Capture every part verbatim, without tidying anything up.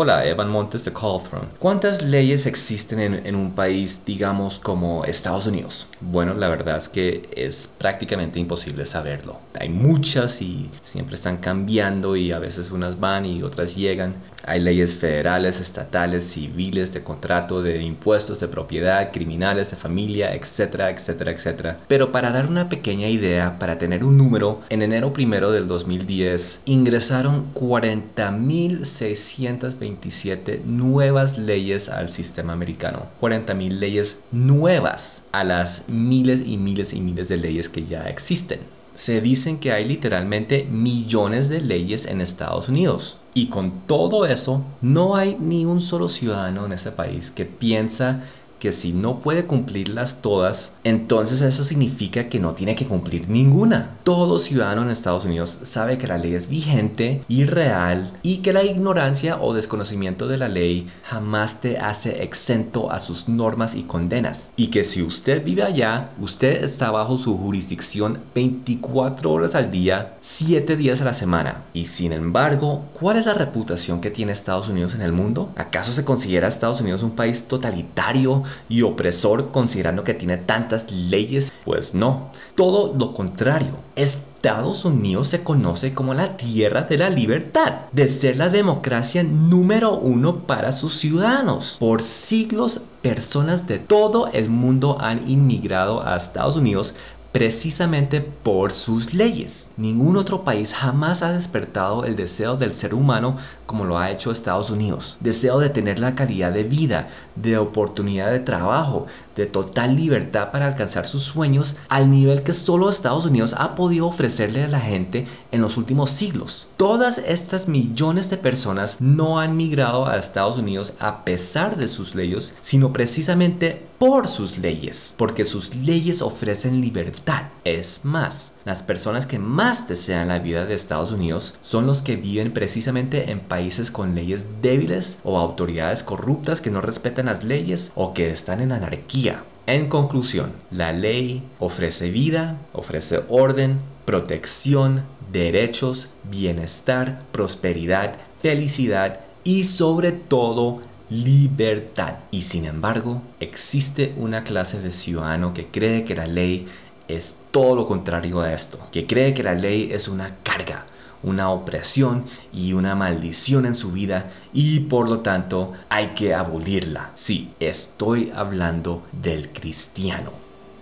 Hola, Evan Montes de Colthrone. ¿Cuántas leyes existen en, en un país, digamos, como Estados Unidos? Bueno, la verdad es que es prácticamente imposible saberlo. Hay muchas y siempre están cambiando y a veces unas van y otras llegan. Hay leyes federales, estatales, civiles, de contrato, de impuestos, de propiedad, criminales, de familia, etcétera, etcétera, etcétera. Pero para dar una pequeña idea, para tener un número, en enero primero del dos mil diez ingresaron cuarenta mil seiscientos veinte veintisiete nuevas leyes al sistema americano. cuarenta mil leyes nuevas a las miles y miles y miles de leyes que ya existen. Se dicen que hay literalmente millones de leyes en Estados Unidos. Y con todo eso, no hay ni un solo ciudadano en ese país que piensa que si no puede cumplirlas todas, entonces eso significa que no tiene que cumplir ninguna. Todo ciudadano en Estados Unidos sabe que la ley es vigente y real y que la ignorancia o desconocimiento de la ley jamás te hace exento a sus normas y condenas. Y que si usted vive allá, usted está bajo su jurisdicción veinticuatro horas al día, siete días a la semana. Y sin embargo, ¿cuál es la reputación que tiene Estados Unidos en el mundo? ¿Acaso se considera Estados Unidos un país totalitario y opresor considerando que tiene tantas leyes? Pues no, todo lo contrario. Estados Unidos se conoce como la tierra de la libertad, de ser la democracia número uno para sus ciudadanos. Por siglos, personas de todo el mundo han inmigrado a Estados Unidos precisamente por sus leyes. Ningún otro país jamás ha despertado el deseo del ser humano como lo ha hecho Estados Unidos. Deseo de tener la calidad de vida, de oportunidad de trabajo, de total libertad para alcanzar sus sueños al nivel que solo Estados Unidos ha podido ofrecerle a la gente en los últimos siglos. Todas estas millones de personas no han migrado a Estados Unidos a pesar de sus leyes, sino precisamente por sus leyes, porque sus leyes ofrecen libertad. Es más, las personas que más desean la vida de Estados Unidos son los que viven precisamente en países con leyes débiles o autoridades corruptas que no respetan las leyes o que están en anarquía. En conclusión, la ley ofrece vida, ofrece orden, protección, derechos, bienestar, prosperidad, felicidad y sobre todo libertad. Y sin embargo, existe una clase de ciudadano que cree que la ley es todo lo contrario a esto, que cree que la ley es una carga, una opresión y una maldición en su vida y por lo tanto hay que abolirla. Sí, estoy hablando del cristiano.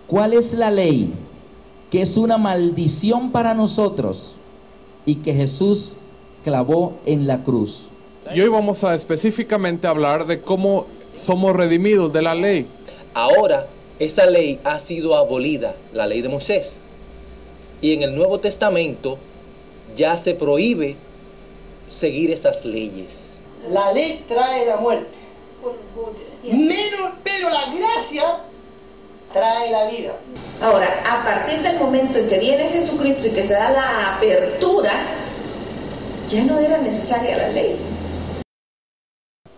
¿Cuál es la ley que es una maldición para nosotros y que Jesús clavó en la cruz? Y hoy vamos a específicamente hablar de cómo somos redimidos de la ley. Ahora, esa ley ha sido abolida, la ley de Moisés. Y en el Nuevo Testamento ya se prohíbe seguir esas leyes. La ley trae la muerte. Menos, pero la gracia trae la vida. Ahora, a partir del momento en que viene Jesucristo y que se da la apertura, ya no era necesaria la ley.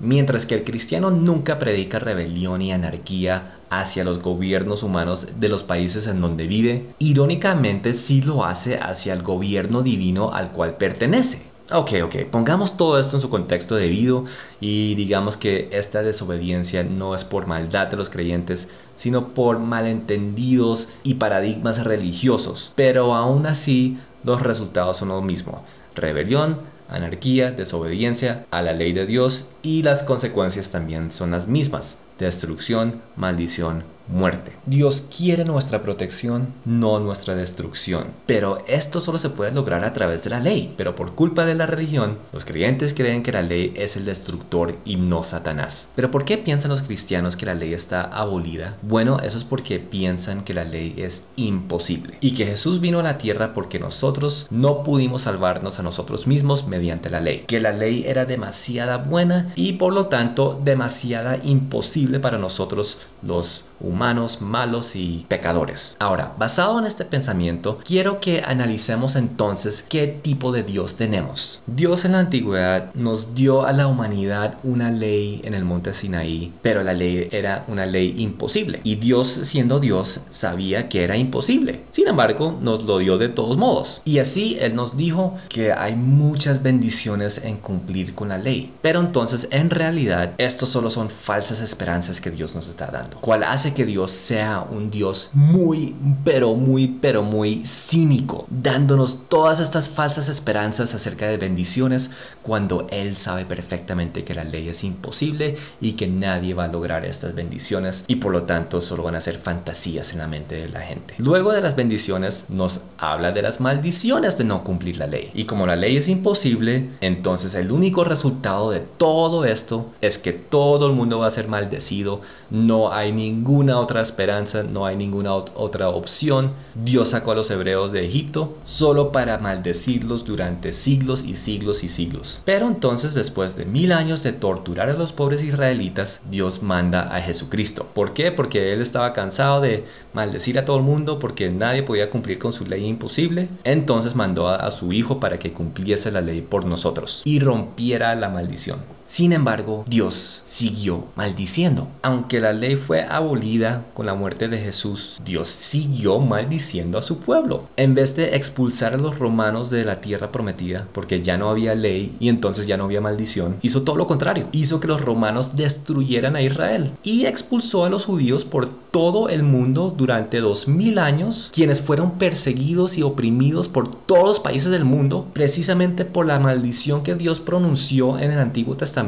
Mientras que el cristiano nunca predica rebelión y anarquía hacia los gobiernos humanos de los países en donde vive, irónicamente sí lo hace hacia el gobierno divino al cual pertenece. Ok, ok, pongamos todo esto en su contexto debido y digamos que esta desobediencia no es por maldad de los creyentes, sino por malentendidos y paradigmas religiosos. Pero aún así, los resultados son los mismos. Rebelión, anarquía, desobediencia a la ley de Dios y las consecuencias también son las mismas. Destrucción, maldición, muerte. Dios quiere nuestra protección, no nuestra destrucción. Pero esto solo se puede lograr a través de la ley. Pero por culpa de la religión, los creyentes creen que la ley es el destructor y no Satanás. ¿Pero por qué piensan los cristianos que la ley está abolida? Bueno, eso es porque piensan que la ley es imposible. Y que Jesús vino a la tierra porque nosotros no pudimos salvarnos a nosotros mismos mediante la ley. Que la ley era demasiada buena y por lo tanto demasiada imposible para nosotros los humanos. humanos, malos y pecadores. Ahora, basado en este pensamiento, quiero que analicemos entonces qué tipo de Dios tenemos. Dios en la antigüedad nos dio a la humanidad una ley en el monte Sinaí, pero la ley era una ley imposible. Y Dios, siendo Dios, sabía que era imposible. Sin embargo, nos lo dio de todos modos. Y así Él nos dijo que hay muchas bendiciones en cumplir con la ley. Pero entonces, en realidad, estos solo son falsas esperanzas que Dios nos está dando, cual hace que Dios sea un Dios muy, pero muy, pero muy cínico, dándonos todas estas falsas esperanzas acerca de bendiciones cuando Él sabe perfectamente que la ley es imposible y que nadie va a lograr estas bendiciones, y por lo tanto solo van a ser fantasías en la mente de la gente. Luego de las bendiciones nos habla de las maldiciones de no cumplir la ley, y como la ley es imposible, entonces el único resultado de todo esto es que todo el mundo va a ser maldecido. No hay ninguna otra esperanza, no hay ninguna otra opción. Dios sacó a los hebreos de Egipto solo para maldecirlos durante siglos y siglos y siglos. Pero entonces, después de mil años de torturar a los pobres israelitas, Dios manda a Jesucristo. ¿Por qué? Porque Él estaba cansado de maldecir a todo el mundo porque nadie podía cumplir con su ley imposible. Entonces mandó a, a su hijo para que cumpliese la ley por nosotros y rompiera la maldición. Sin embargo, Dios siguió maldiciendo. Aunque la ley fue abolida con la muerte de Jesús, Dios siguió maldiciendo a su pueblo. En vez de expulsar a los romanos de la tierra prometida, porque ya no había ley y entonces ya no había maldición, hizo todo lo contrario. Hizo que los romanos destruyeran a Israel y expulsó a los judíos por todo el mundo durante dos mil años, quienes fueron perseguidos y oprimidos por todos los países del mundo, precisamente por la maldición que Dios pronunció en el Antiguo Testamento.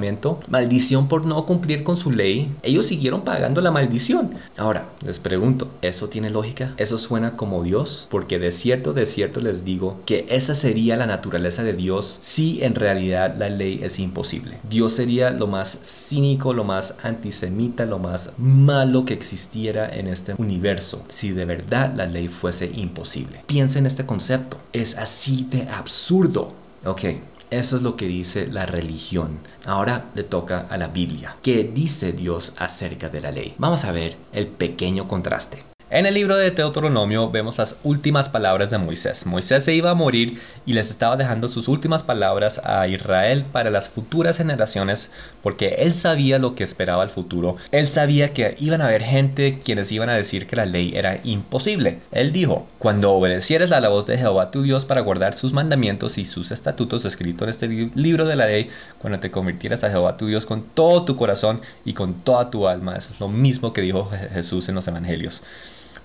Maldición por no cumplir con su ley. Ellos siguieron pagando la maldición. Ahora, les pregunto, ¿eso tiene lógica? ¿Eso suena como Dios? Porque de cierto, de cierto les digo que esa sería la naturaleza de Dios si en realidad la ley es imposible. Dios sería lo más cínico, lo más antisemita, lo más malo que existiera en este universo si de verdad la ley fuese imposible. Piensa en este concepto. Es así de absurdo. Ok. Eso es lo que dice la religión. Ahora le toca a la Biblia. ¿Qué dice Dios acerca de la ley? Vamos a ver el pequeño contraste. En el libro de Deuteronomio vemos las últimas palabras de Moisés. Moisés se iba a morir y les estaba dejando sus últimas palabras a Israel para las futuras generaciones, porque él sabía lo que esperaba el futuro. Él sabía que iban a haber gente quienes iban a decir que la ley era imposible. Él dijo: cuando obedecieres a la voz de Jehová tu Dios para guardar sus mandamientos y sus estatutos escritos en este libro de la ley, cuando te convirtieras a Jehová tu Dios con todo tu corazón y con toda tu alma. Eso es lo mismo que dijo Jesús en los evangelios.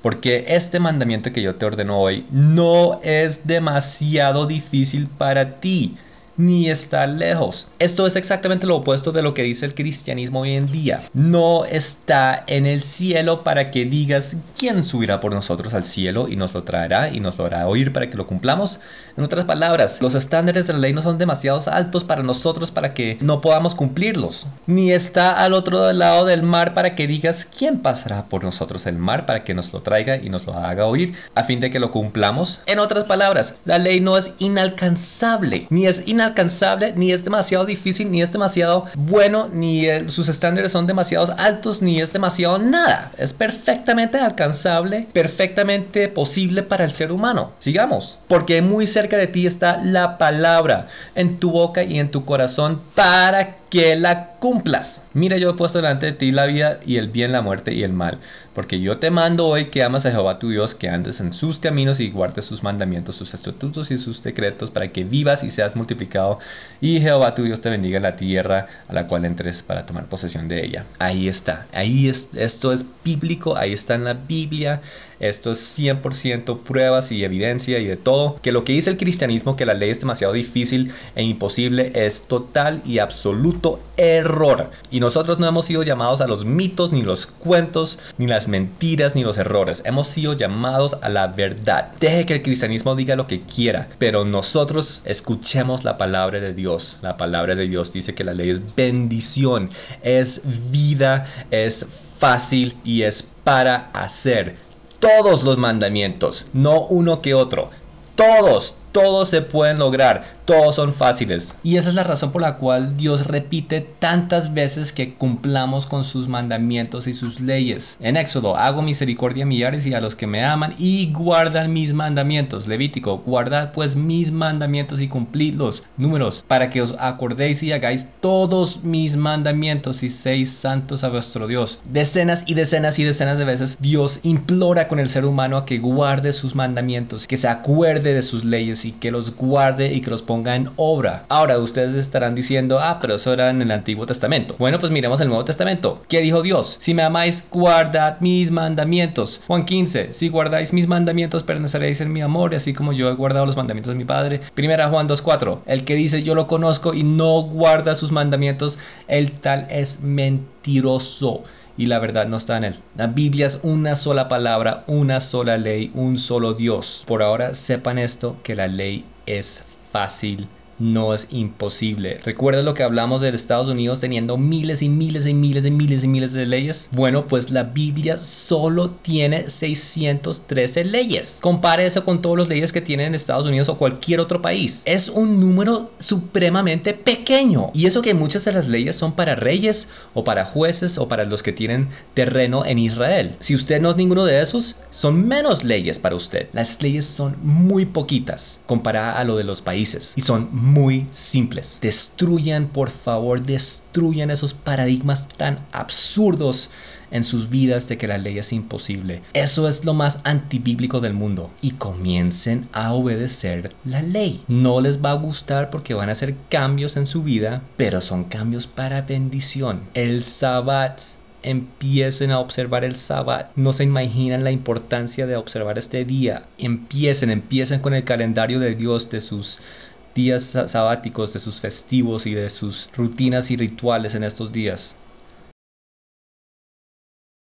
Porque este mandamiento que yo te ordeno hoy no es demasiado difícil para ti, ni está lejos. Esto es exactamente lo opuesto de lo que dice el cristianismo hoy en día. No está en el cielo para que digas quién subirá por nosotros al cielo y nos lo traerá y nos lo hará oír para que lo cumplamos. En otras palabras, los estándares de la ley no son demasiado altos para nosotros para que no podamos cumplirlos. Ni está al otro lado del mar para que digas quién pasará por nosotros el mar para que nos lo traiga y nos lo haga oír a fin de que lo cumplamos. En otras palabras, la ley no es inalcanzable, ni es inalcanzable alcanzable, ni es demasiado difícil, ni es demasiado bueno, ni el, sus estándares son demasiado altos, ni es demasiado nada. Es perfectamente alcanzable, perfectamente posible para el ser humano. Sigamos, porque muy cerca de ti está la palabra en tu boca y en tu corazón para que la cumplas. Mira, yo he puesto delante de ti la vida y el bien, la muerte y el mal, porque yo te mando hoy que amas a Jehová tu Dios, que andes en sus caminos y guardes sus mandamientos, sus estatutos y sus decretos, para que vivas y seas multiplicado, y Jehová tu Dios te bendiga la tierra a la cual entres para tomar posesión de ella. Ahí está, ahí es, esto es bíblico, ahí está en la Biblia. Esto es cien por ciento pruebas y evidencia y de todo, que lo que dice el cristianismo, que la ley es demasiado difícil e imposible, es total y absoluto error. Y nosotros no hemos sido llamados a los mitos, ni los cuentos, ni las mentiras, ni los errores. Hemos sido llamados a la verdad. Deje que el cristianismo diga lo que quiera, pero nosotros escuchemos la palabra de Dios. La palabra de Dios dice que la ley es bendición, es vida, es fácil y es para hacer. Todos los mandamientos, no uno que otro. Todos, todos se pueden lograr. todos son fáciles. Y esa es la razón por la cual Dios repite tantas veces que cumplamos con sus mandamientos y sus leyes. En Éxodo, hago misericordia a millares y a los que me aman y guardan mis mandamientos. Levítico, guardad pues mis mandamientos y cumplidlos. Números, para que os acordéis y hagáis todos mis mandamientos y seáis santos a vuestro Dios. Decenas y decenas y decenas de veces Dios implora con el ser humano a que guarde sus mandamientos, que se acuerde de sus leyes y que los guarde y que los ponga en obra. Ahora ustedes estarán diciendo, ah, pero eso era en el Antiguo Testamento. Bueno, pues miremos el Nuevo Testamento. ¿Qué dijo Dios? Si me amáis, guardad mis mandamientos. Juan quince, si guardáis mis mandamientos permaneceréis en mi amor, y así como yo he guardado los mandamientos de mi Padre. Primera Juan dos cuatro, el que dice yo lo conozco y no guarda sus mandamientos, el tal es mentiroso y la verdad no está en él. La Biblia es una sola palabra, una sola ley, un solo Dios. Por ahora sepan esto, que la ley es fácil, no es imposible. ¿Recuerdas lo que hablamos de Estados Unidos teniendo miles y miles y miles y miles y miles de leyes? Bueno, pues la Biblia solo tiene seiscientas trece leyes. Compare eso con todas las leyes que tienen Estados Unidos o cualquier otro país. Es un número supremamente pequeño. Y eso que muchas de las leyes son para reyes o para jueces o para los que tienen terreno en Israel. Si usted no es ninguno de esos, son menos leyes para usted. Las leyes son muy poquitas comparada a lo de los países y son muy muy simples. Destruyan, por favor, destruyan esos paradigmas tan absurdos en sus vidas de que la ley es imposible. Eso es lo más antibíblico del mundo. Y comiencen a obedecer la ley. No les va a gustar porque van a hacer cambios en su vida, pero son cambios para bendición. El Sabbat. Empiecen a observar el Sabbat. No se imaginan la importancia de observar este día. Empiecen, empiecen con el calendario de Dios, de sus días sabáticos, de sus festivos y de sus rutinas y rituales en estos días.